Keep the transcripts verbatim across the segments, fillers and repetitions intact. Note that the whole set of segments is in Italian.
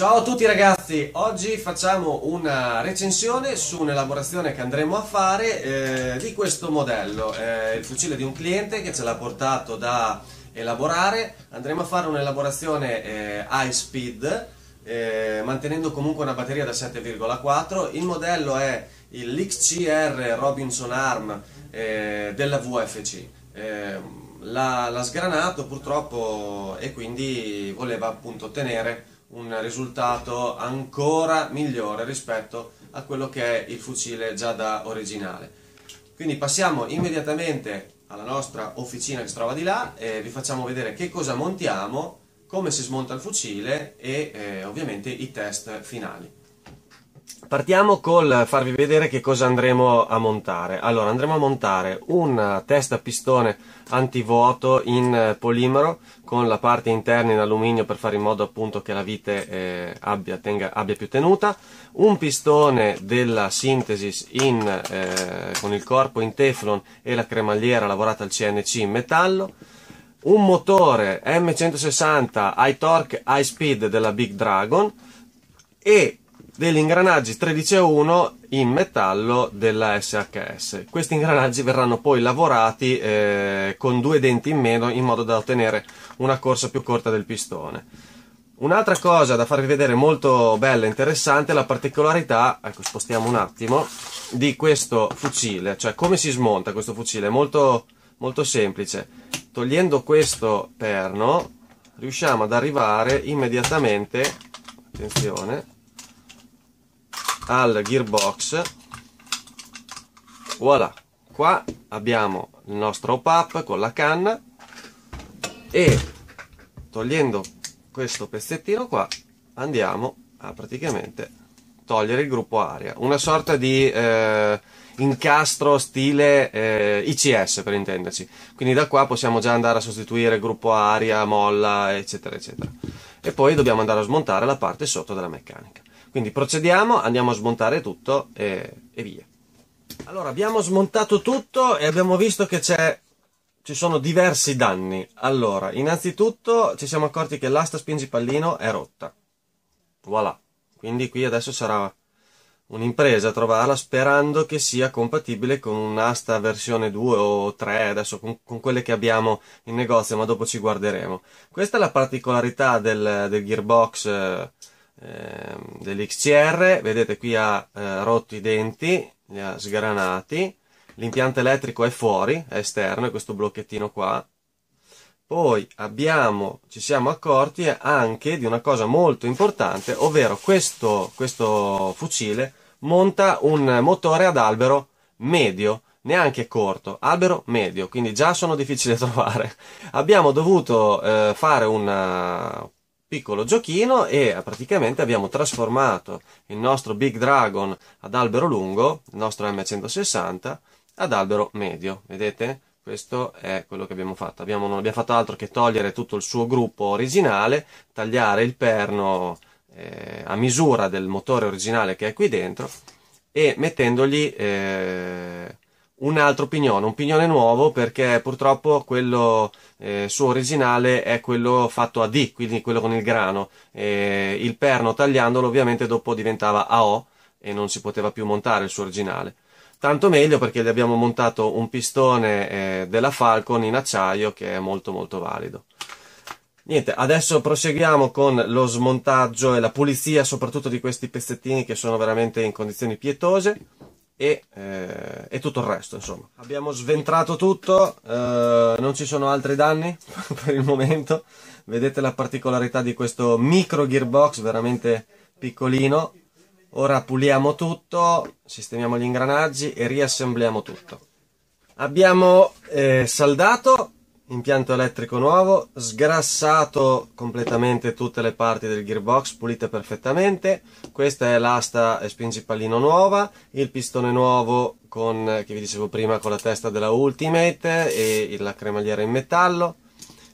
Ciao a tutti ragazzi, oggi facciamo una recensione su un'elaborazione che andremo a fare eh, di questo modello, eh, il fucile di un cliente che ce l'ha portato da elaborare. Andremo a fare un'elaborazione eh, high speed, eh, mantenendo comunque una batteria da sette virgola quattro, il modello è il X C R Robinson Arm eh, della V F C. Eh, l'ha sgranato purtroppo e quindi voleva appunto ottenere un risultato ancora migliore rispetto a quello che è il fucile già da originale. Quindi passiamo immediatamente alla nostra officina che si trova di là e vi facciamo vedere che cosa montiamo, come si smonta il fucile e eh, ovviamente i test finali. Partiamo col farvi vedere che cosa andremo a montare. Allora, andremo a montare una testa pistone antivuoto in polimero con la parte interna in alluminio per fare in modo appunto che la vite eh, abbia, tenga, abbia più tenuta, un pistone della Synthesis in, eh, con il corpo in teflon e la cremagliera lavorata al C N C in metallo, un motore M centosessanta High torque high speed della Big Dragon e degli ingranaggi tredici e uno in metallo della S H S. Questi ingranaggi verranno poi lavorati eh, con due denti in meno in modo da ottenere una corsa più corta del pistone. Un'altra cosa da farvi vedere molto bella e interessante è la particolarità, ecco, spostiamo un attimo, di questo fucile, cioè come si smonta questo fucile. È molto, molto semplice: togliendo questo perno riusciamo ad arrivare immediatamente, attenzione, al gearbox. Voilà, qua abbiamo il nostro pop-up con la canna e togliendo questo pezzettino qua andiamo a praticamente togliere il gruppo aria, una sorta di eh, incastro stile eh, I C S per intenderci. Quindi da qua possiamo già andare a sostituire gruppo aria, molla eccetera eccetera, e poi dobbiamo andare a smontare la parte sotto della meccanica. Quindi procediamo, andiamo a smontare tutto e, e via. Allora, abbiamo smontato tutto e abbiamo visto che c'è, ci sono diversi danni. Allora, innanzitutto ci siamo accorti che l'asta spingipallino è rotta. Voilà. Quindi qui adesso sarà un'impresa trovarla, sperando che sia compatibile con un'asta versione due o tre, adesso con, con quelle che abbiamo in negozio, ma dopo ci guarderemo. Questa è la particolarità del, del gearbox eh, dell'X C R. Vedete qui ha eh, rotto i denti, li ha sgranati, l'impianto elettrico è fuori, è esterno, è questo blocchettino qua. Poi abbiamo, ci siamo accorti anche di una cosa molto importante, ovvero questo, questo fucile monta un motore ad albero medio, neanche corto, albero medio, quindi già sono difficili da trovare. Abbiamo dovuto eh, fare una piccolo giochino e praticamente abbiamo trasformato il nostro Big Dragon ad albero lungo, il nostro M centosessanta ad albero medio. Vedete? Questo è quello che abbiamo fatto. Abbiamo, non abbiamo fatto altro che togliere tutto il suo gruppo originale, tagliare il perno eh, a misura del motore originale che è qui dentro e mettendogli eh, un altro pignone, un pignone nuovo, perché purtroppo quello eh, suo originale è quello fatto a D, quindi quello con il grano. E il perno, tagliandolo, ovviamente dopo diventava A O e non si poteva più montare il suo originale. Tanto meglio, perché gli abbiamo montato un pistone eh, della Falcon in acciaio che è molto molto valido. Niente, adesso proseguiamo con lo smontaggio e la pulizia soprattutto di questi pezzettini che sono veramente in condizioni pietose. E, eh, e tutto il resto, insomma, abbiamo sventrato tutto, eh, non ci sono altri danni per il momento. Vedete la particolarità di questo micro gearbox veramente piccolino. Ora puliamo tutto, sistemiamo gli ingranaggi e riassembliamo tutto. Abbiamo eh, saldato, impianto elettrico nuovo, sgrassato completamente tutte le parti del gearbox, pulite perfettamente. Questa è l'asta spingipallino nuova, il pistone nuovo con, che vi dicevo prima, con la testa della Ultimate e la cremagliera in metallo,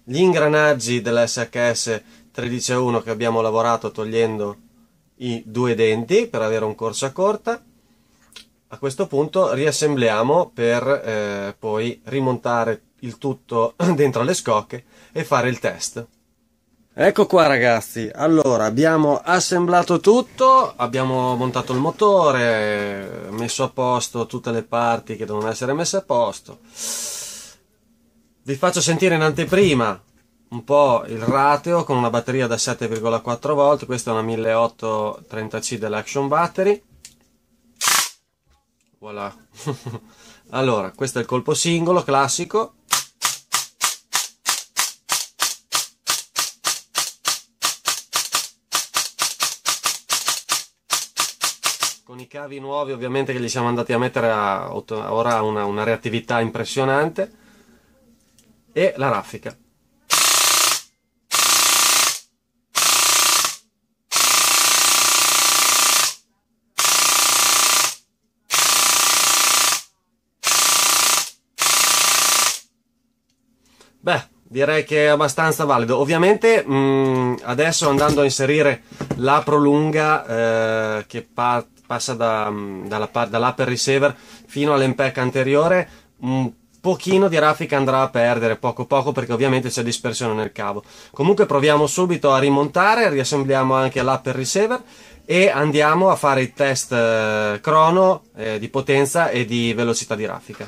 gli ingranaggi della S H S tredici e uno che abbiamo lavorato togliendo i due denti per avere un corsa corta. A questo punto riassembliamo per eh, poi rimontare il tutto dentro le scocche e fare il test. Ecco qua ragazzi, allora abbiamo assemblato tutto, abbiamo montato il motore, messo a posto tutte le parti che devono essere messe a posto. Vi faccio sentire in anteprima un po' il rateo con una batteria da sette virgola quattro volt, questa è una milleottocentotrenta C dell'Action Battery. Voilà. Allora, questo è il colpo singolo classico. Con i cavi nuovi ovviamente che gli siamo andati a mettere a, ora una, una reattività impressionante, e la raffica. Beh, direi che è abbastanza valido. Ovviamente mh, adesso andando a inserire la prolunga eh, che parte passa da, dalla, dall'upper receiver fino all'empec anteriore, un pochino di raffica andrà a perdere, poco poco, perché ovviamente c'è dispersione nel cavo. Comunque proviamo subito a rimontare, riassembliamo anche l'upper receiver e andiamo a fare il test crono eh, di potenza e di velocità di raffica.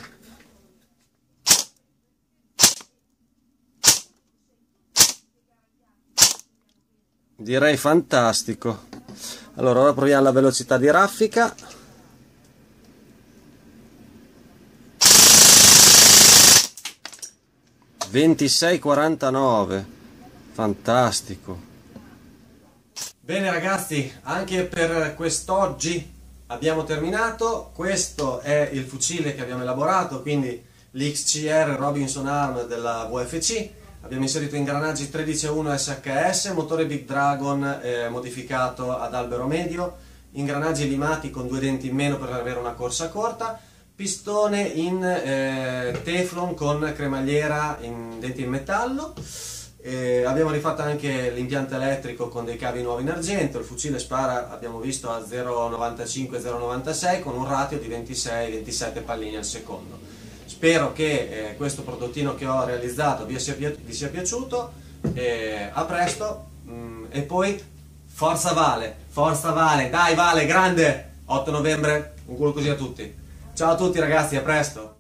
Direi fantastico. Allora, ora proviamo la velocità di raffica. ventisei quarantanove. Fantastico. Bene ragazzi, anche per quest'oggi abbiamo terminato. Questo è il fucile che abbiamo elaborato, quindi l'X C R Robinson Arm della V F C. Abbiamo inserito ingranaggi tredici e uno S H S, motore Big Dragon eh, modificato ad albero medio, ingranaggi limati con due denti in meno per avere una corsa corta, pistone in eh, teflon con cremagliera in denti in metallo, eh, abbiamo rifatto anche l'impianto elettrico con dei cavi nuovi in argento, il fucile spara abbiamo visto a zero virgola novantacinque zero virgola novantasei con un ratio di ventisei ventisette palline al secondo. Spero che eh, questo prodottino che ho realizzato vi sia, vi sia piaciuto, eh, a presto, mm, e poi forza Vale, forza Vale, dai Vale, grande, otto novembre, un culo così a tutti. Ciao a tutti ragazzi, a presto!